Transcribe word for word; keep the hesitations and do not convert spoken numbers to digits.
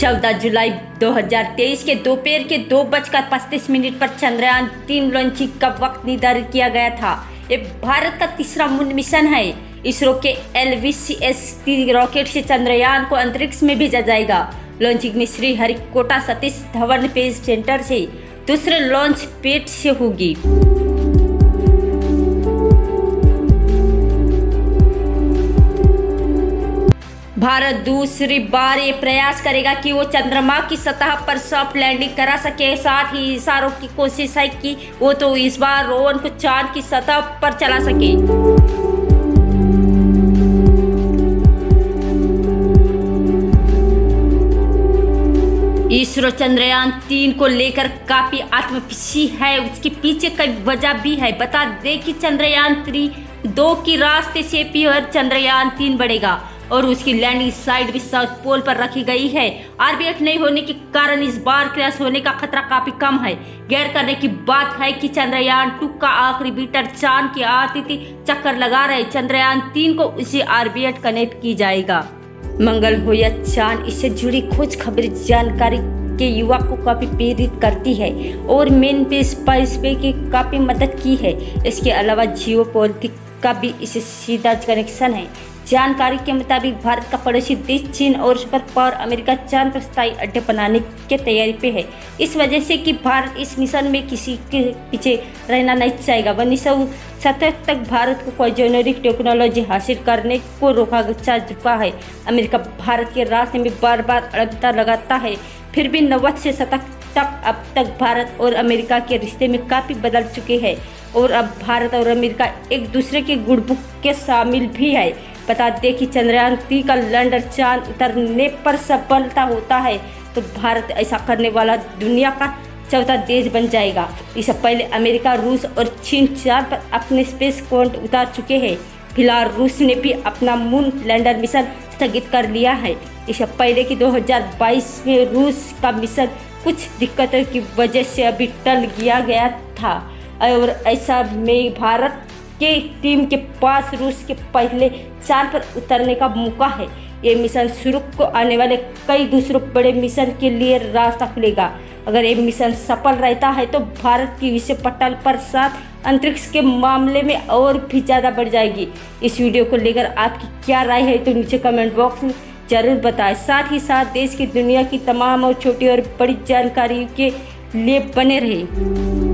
चौदह जुलाई दो हज़ार तेईस के दोपहर के दो बजकर पच्चीस मिनट पर चंद्रयान तीन लॉन्चिंग का वक्त निर्धारित किया गया था। ये भारत का तीसरा मून मिशन है। इसरो के L V C three rocket से चंद्रयान को अंतरिक्ष में भेजा जाएगा। Launching Sriharikota Satish Dhawan space centre से दूसरे लॉन्च पैड से होगी। भारत दूसरी बार ये प्रयास करेगा कि वो चंद्रमा की सतह पर सॉफ्ट लैंडिंग करा सके। साथ ही इशारों की कोशिश है कि वो तो इस बार रोवर को चांद की सतह पर चला सके। इसरो चंद्रयान तीन को लेकर काफी आत्मविश्वासी है। उसके पीछे कई वजह भी है। बता दें कि चंद्रयान तीन दो की रास्ते से भी और चंद्रयान तीन बढ़ेगा और उसकी लैंडिंग साइड भी साउथ पोल पर रखी गई है। आरबीएट नहीं होने के कारण इस बार क्रैश होने का खतरा काफी कम है। गौर करने की बात है कि चंद्रयान टू का आखिरी बीटर चांद की आकृति चक्कर लगा रहे चंद्रयान तीन को उसी आरबीएट कनेक्ट की जाएगा। मंगल हो या चांद, इससे जुड़ी खोज खबरें जानकारी के युवा को काफी प्रेरित करती है और मेन पेज पर की काफी मदद की है। इसके अलावा जियो पॉलिटिक्स का भी इससे सीधा कनेक्शन है। जानकारी के मुताबिक भारत का पड़ोसी देश चीन और सुपर पावर अमेरिका चांद पर स्थायी अड्डे बनाने के तैयारी पे है। इस वजह से कि भारत इस मिशन में किसी के पीछे रहना नहीं चाहेगा। उन्नीस सौ सत्तर तक भारत को कोई जेनेरिक टेक्नोलॉजी हासिल करने को रोका जा चुका है। अमेरिका भारत के रास्ते में बार बार अड़बता लगाता है। फिर भी नब्बे से शतक तक अब तक भारत और अमेरिका के रिश्ते में काफ़ी बदल चुके हैं और अब भारत और अमेरिका एक दूसरे के गुणबुक के शामिल भी है। बता दें कि चंद्रयान तीन का लैंडर चांद उतरने पर सफलता होता है तो भारत ऐसा करने वाला दुनिया का चौथा देश बन जाएगा। इससे पहले अमेरिका, रूस और चीन चांद पर अपने स्पेस कोंट उतार चुके हैं। फिलहाल रूस ने भी अपना मून लैंडर मिशन स्थगित कर लिया है। इससे पहले कि दो हज़ार बाईस में रूस का मिशन कुछ दिक्कतों की वजह से अभी टल किया गया था और ऐसा में भारत के टीम के पास रूस के पहले चांद पर उतरने का मौका है। ये मिशन शुरू को आने वाले कई दूसरों बड़े मिशन के लिए रास्ता खुलेगा। अगर ये मिशन सफल रहता है तो भारत की विश्व पटल पर साथ अंतरिक्ष के मामले में और भी ज़्यादा बढ़ जाएगी। इस वीडियो को लेकर आपकी क्या राय है तो नीचे कमेंट बॉक्स में ज़रूर बताएं। साथ ही साथ देश की दुनिया की तमाम और छोटी और बड़ी जानकारी के लिए बने रहें।